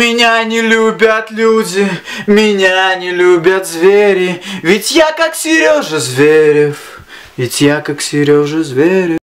Меня не любят люди, меня не любят звери, ведь я как Сережа Зверев, ведь я как Сережа Зверев.